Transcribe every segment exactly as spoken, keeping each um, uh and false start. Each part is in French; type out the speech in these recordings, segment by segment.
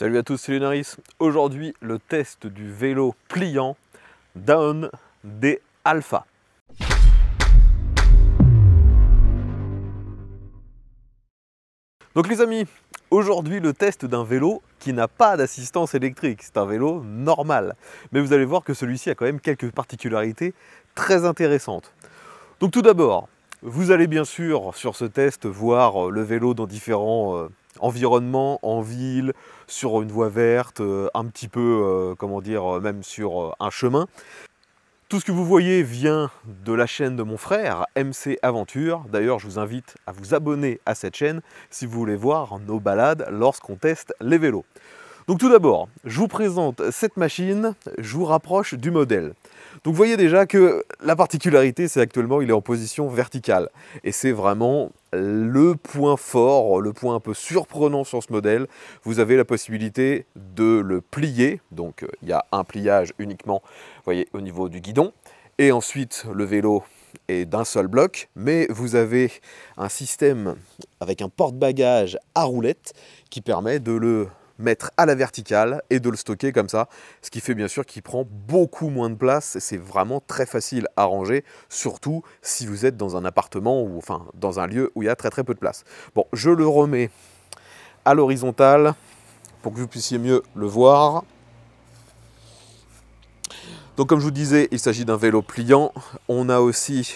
Salut à tous, c'est Lunaris. Aujourd'hui, le test du vélo pliant Dahon D-Alpha. Donc les amis, aujourd'hui le test d'un vélo qui n'a pas d'assistance électrique. C'est un vélo normal. Mais vous allez voir que celui-ci a quand même quelques particularités très intéressantes. Donc tout d'abord, vous allez bien sûr sur ce test voir le vélo dans différents euh, environnements, en ville, sur une voie verte, euh, un petit peu, euh, comment dire, même sur euh, un chemin. Tout ce que vous voyez vient de la chaîne de mon frère, MarcAventure. D'ailleurs, je vous invite à vous abonner à cette chaîne si vous voulez voir nos balades lorsqu'on teste les vélos. Donc tout d'abord, je vous présente cette machine, je vous rapproche du modèle. Donc vous voyez déjà que la particularité, c'est actuellement il est en position verticale. Et c'est vraiment le point fort, le point un peu surprenant sur ce modèle. Vous avez la possibilité de le plier, donc il y a un pliage uniquement, vous voyez, au niveau du guidon, et ensuite le vélo est d'un seul bloc, mais vous avez un système avec un porte-bagages à roulette qui permet de le mettre à la verticale et de le stocker comme ça, ce qui fait bien sûr qu'il prend beaucoup moins de place. C'est vraiment très facile à ranger, surtout si vous êtes dans un appartement ou enfin dans un lieu où il y a très très peu de place. Bon, je le remets à l'horizontale pour que vous puissiez mieux le voir. Donc comme je vous disais, il s'agit d'un vélo pliant. On a aussi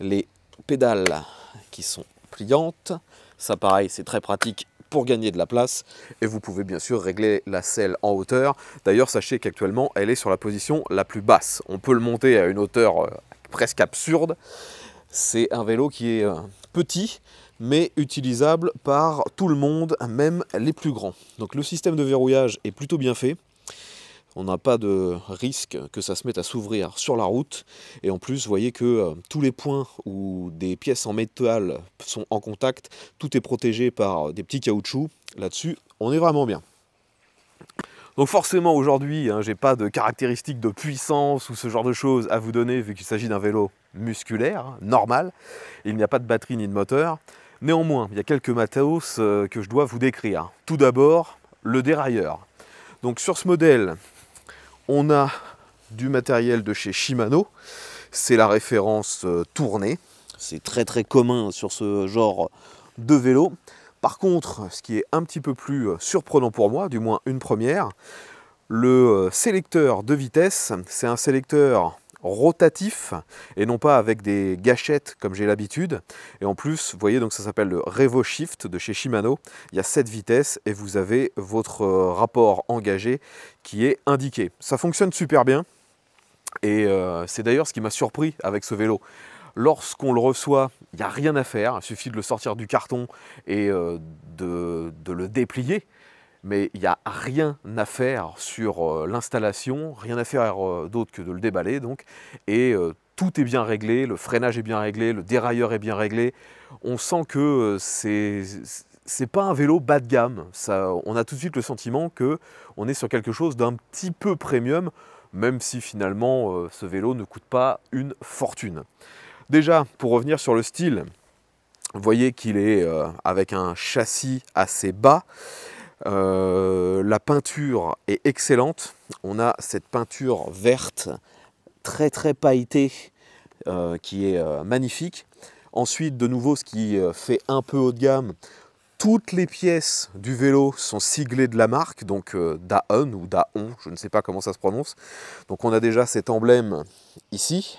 les pédales qui sont pliantes. Ça pareil, c'est très pratique pour gagner de la place, et vous pouvez bien sûr régler la selle en hauteur. D'ailleurs, sachez qu'actuellement elle est sur la position la plus basse. On peut le monter à une hauteur presque absurde. C'est un vélo qui est petit mais utilisable par tout le monde, même les plus grands. Donc le système de verrouillage est plutôt bien fait. On n'a pas de risque que ça se mette à s'ouvrir sur la route. Et en plus, vous voyez que euh, tous les points où des pièces en métal sont en contact, tout est protégé par des petits caoutchoucs. Là-dessus, on est vraiment bien. Donc forcément, aujourd'hui, hein, j'ai pas de caractéristiques de puissance ou ce genre de choses à vous donner, vu qu'il s'agit d'un vélo musculaire, normal. Il n'y a pas de batterie ni de moteur. Néanmoins, il y a quelques matos euh, que je dois vous décrire. Tout d'abord, le dérailleur. Donc sur ce modèle, on a du matériel de chez Shimano, c'est la référence tournée, c'est très très commun sur ce genre de vélo. Par contre, ce qui est un petit peu plus surprenant pour moi, du moins une première, le sélecteur de vitesse, c'est un sélecteur rotatif et non pas avec des gâchettes comme j'ai l'habitude. Et en plus, vous voyez, donc ça s'appelle le Revo Shift de chez Shimano. Il y a sept vitesses et vous avez votre rapport engagé qui est indiqué. Ça fonctionne super bien et euh, c'est d'ailleurs ce qui m'a surpris avec ce vélo. Lorsqu'on le reçoit, il n'y a rien à faire, il suffit de le sortir du carton et euh, de, de le déplier. Mais il n'y a rien à faire sur l'installation, rien à faire d'autre que de le déballer, donc. Et euh, tout est bien réglé, le freinage est bien réglé, le dérailleur est bien réglé. On sent que c'est c'est pas un vélo bas de gamme. Ça, on a tout de suite le sentiment que on est sur quelque chose d'un petit peu premium, même si finalement euh, ce vélo ne coûte pas une fortune. Déjà, pour revenir sur le style, vous voyez qu'il est euh, avec un châssis assez bas. Euh, la peinture est excellente. On a cette peinture verte très très pailletée euh, qui est euh, magnifique. Ensuite, de nouveau, ce qui euh, fait un peu haut de gamme, toutes les pièces du vélo sont siglées de la marque, donc euh, Dahon ou Dahon, je ne sais pas comment ça se prononce. Donc on a déjà cet emblème ici.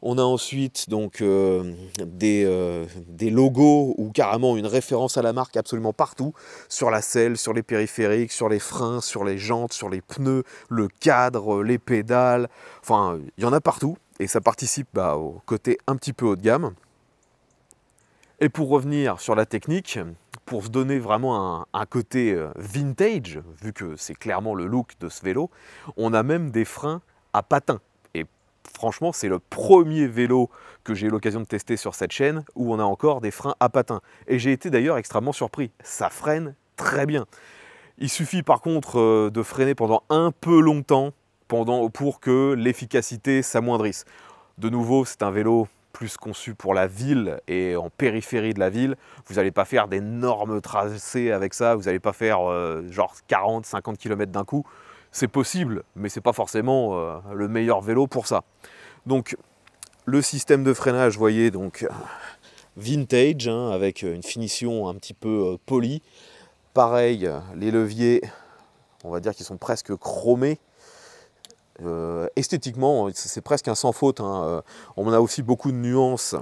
On a ensuite donc euh, des, euh, des logos ou carrément une référence à la marque absolument partout, sur la selle, sur les périphériques, sur les freins, sur les jantes, sur les pneus, le cadre, les pédales, enfin il y en a partout et ça participe bah, au côté un petit peu haut de gamme. Et pour revenir sur la technique, pour se donner vraiment un, un côté vintage, vu que c'est clairement le look de ce vélo, on a même des freins à patins. Franchement, c'est le premier vélo que j'ai eu l'occasion de tester sur cette chaîne où on a encore des freins à patins. Et j'ai été d'ailleurs extrêmement surpris. Ça freine très bien. Il suffit par contre de freiner pendant un peu longtemps pendant, pour que l'efficacité s'amoindrisse. De nouveau, c'est un vélo plus conçu pour la ville et en périphérie de la ville. Vous n'allez pas faire d'énormes tracés avec ça, vous n'allez pas faire euh, genre quarante, cinquante kilomètres d'un coup. C'est possible, mais ce n'est pas forcément euh, le meilleur vélo pour ça. Donc le système de freinage, vous voyez, donc vintage, hein, avec une finition un petit peu euh, polie. Pareil, les leviers, on va dire qu'ils sont presque chromés. Euh, esthétiquement, c'est presque un sans faute, hein. On a aussi beaucoup de nuances,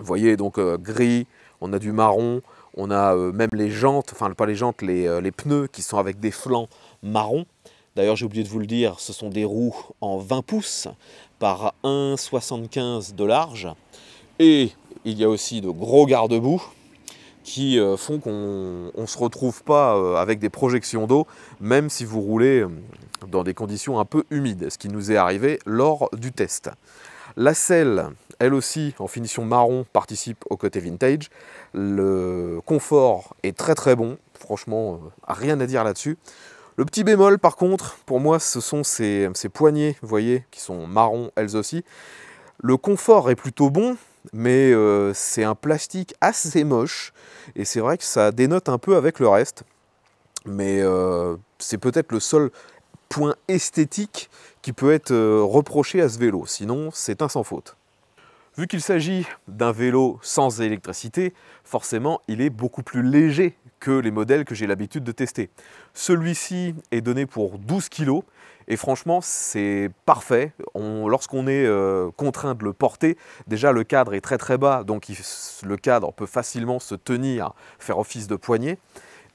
vous voyez, donc euh, gris, on a du marron, on a euh, même les jantes, enfin pas les jantes, les, euh, les pneus qui sont avec des flancs marron. D'ailleurs, j'ai oublié de vous le dire, ce sont des roues en vingt pouces par un virgule soixante-quinze de large. Et il y a aussi de gros garde-boue qui euh, font qu'on ne se retrouve pas euh, avec des projections d'eau, même si vous roulez euh, dans des conditions un peu humides, ce qui nous est arrivé lors du test. La selle, elle aussi, en finition marron, participe au côté vintage. Le confort est très très bon, franchement, euh, rien à dire là-dessus. Le petit bémol, par contre, pour moi, ce sont ces, ces poignées, vous voyez, qui sont marron, elles aussi. Le confort est plutôt bon, mais euh, c'est un plastique assez moche, et c'est vrai que ça dénote un peu avec le reste, mais euh, c'est peut-être le seul point esthétique qui peut être euh, reproché à ce vélo, sinon c'est un sans faute. Vu qu'il s'agit d'un vélo sans électricité, forcément il est beaucoup plus léger que les modèles que j'ai l'habitude de tester. Celui-ci est donné pour douze kilos, et franchement c'est parfait. Lorsqu'on est euh, contraint de le porter, déjà le cadre est très très bas, donc il, le cadre peut facilement se tenir, faire office de poignée.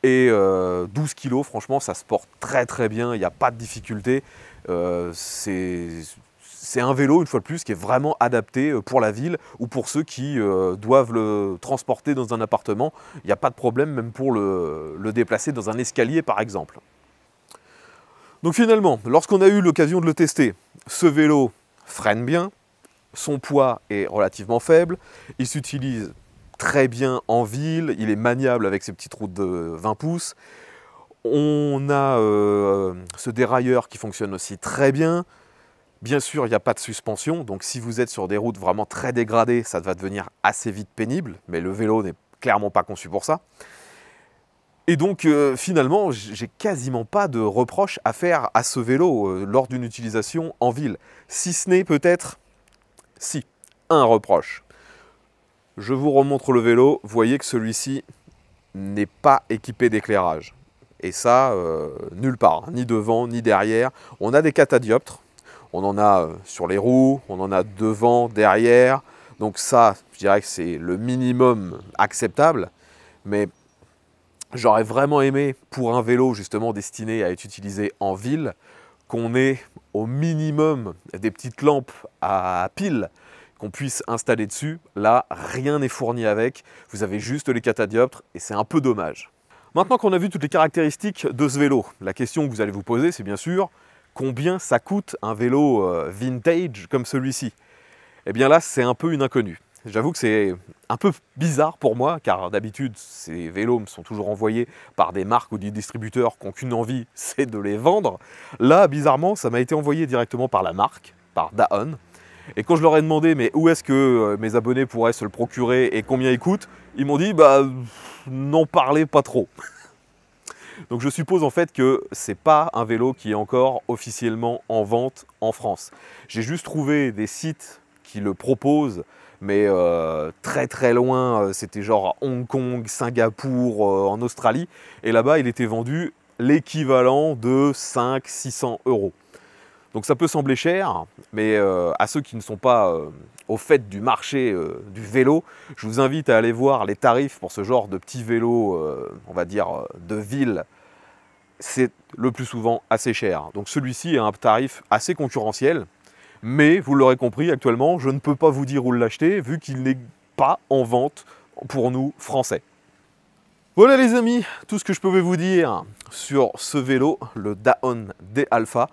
Et euh, douze kilos, franchement, ça se porte très très bien, il n'y a pas de difficulté. Euh, c'est un vélo, une fois de plus, qui est vraiment adapté pour la ville ou pour ceux qui euh, doivent le transporter dans un appartement. Il n'y a pas de problème même pour le, le déplacer dans un escalier, par exemple. Donc finalement, lorsqu'on a eu l'occasion de le tester, ce vélo freine bien, son poids est relativement faible, il s'utilise très bien en ville, il est maniable avec ses petits trous de vingt pouces. On a euh, ce dérailleur qui fonctionne aussi très bien. Bien sûr, il n'y a pas de suspension, donc si vous êtes sur des routes vraiment très dégradées, ça va devenir assez vite pénible, mais le vélo n'est clairement pas conçu pour ça. Et donc euh, finalement, j'ai quasiment pas de reproches à faire à ce vélo euh, lors d'une utilisation en ville. Si ce n'est peut-être, si, un reproche. Je vous remontre le vélo, vous voyez que celui-ci n'est pas équipé d'éclairage. Et ça, euh, nulle part, hein, ni devant, ni derrière. On a des catadioptres, on en a euh, sur les roues, on en a devant, derrière. Donc ça, je dirais que c'est le minimum acceptable. Mais j'aurais vraiment aimé, pour un vélo justement destiné à être utilisé en ville, qu'on ait au minimum des petites lampes à piles, qu'on puisse installer dessus. Là, rien n'est fourni avec, vous avez juste les catadioptres et c'est un peu dommage. Maintenant qu'on a vu toutes les caractéristiques de ce vélo, la question que vous allez vous poser, c'est bien sûr combien ça coûte un vélo vintage comme celui-ci. Eh bien là, c'est un peu une inconnue. J'avoue que c'est un peu bizarre pour moi, car d'habitude, ces vélos me sont toujours envoyés par des marques ou des distributeurs qui n'ont qu'une envie, c'est de les vendre. Là, bizarrement, ça m'a été envoyé directement par la marque, par Dahon. Et quand je leur ai demandé mais où est-ce que mes abonnés pourraient se le procurer et combien il coûte, ils m'ont dit bah n'en parlez pas trop. Donc je suppose en fait que c'est pas un vélo qui est encore officiellement en vente en France. J'ai juste trouvé des sites qui le proposent, mais euh, très très loin, c'était genre à Hong Kong, Singapour, euh, en Australie, et là-bas il était vendu l'équivalent de cinq cents à six cents euros. Donc ça peut sembler cher, mais euh, à ceux qui ne sont pas euh, au fait du marché euh, du vélo, je vous invite à aller voir les tarifs pour ce genre de petits vélos, euh, on va dire, de ville. C'est le plus souvent assez cher. Donc celui-ci a un tarif assez concurrentiel, mais vous l'aurez compris, actuellement, je ne peux pas vous dire où l'acheter vu qu'il n'est pas en vente pour nous Français. Voilà les amis, tout ce que je pouvais vous dire sur ce vélo, le Dahon D-Alpha.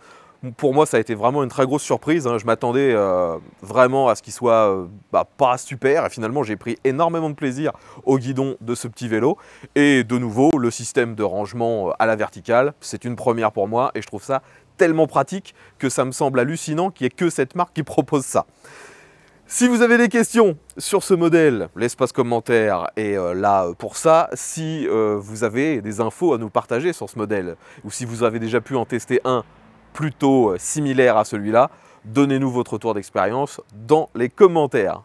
Pour moi, ça a été vraiment une très grosse surprise. Je m'attendais euh, vraiment à ce qu'il soit euh, bah, pas super. Et finalement, j'ai pris énormément de plaisir au guidon de ce petit vélo. Et de nouveau, le système de rangement à la verticale, c'est une première pour moi. Et je trouve ça tellement pratique que ça me semble hallucinant qu'il n'y ait que cette marque qui propose ça. Si vous avez des questions sur ce modèle, l'espace commentaire est là pour ça. Si euh, vous avez des infos à nous partager sur ce modèle, ou si vous avez déjà pu en tester un plutôt similaire à celui-là, donnez-nous votre retour d'expérience dans les commentaires.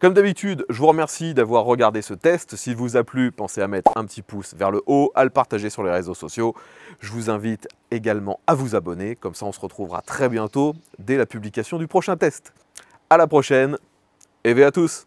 Comme d'habitude, je vous remercie d'avoir regardé ce test. S'il vous a plu, pensez à mettre un petit pouce vers le haut, à le partager sur les réseaux sociaux. Je vous invite également à vous abonner, comme ça on se retrouvera très bientôt dès la publication du prochain test. À la prochaine et V à tous!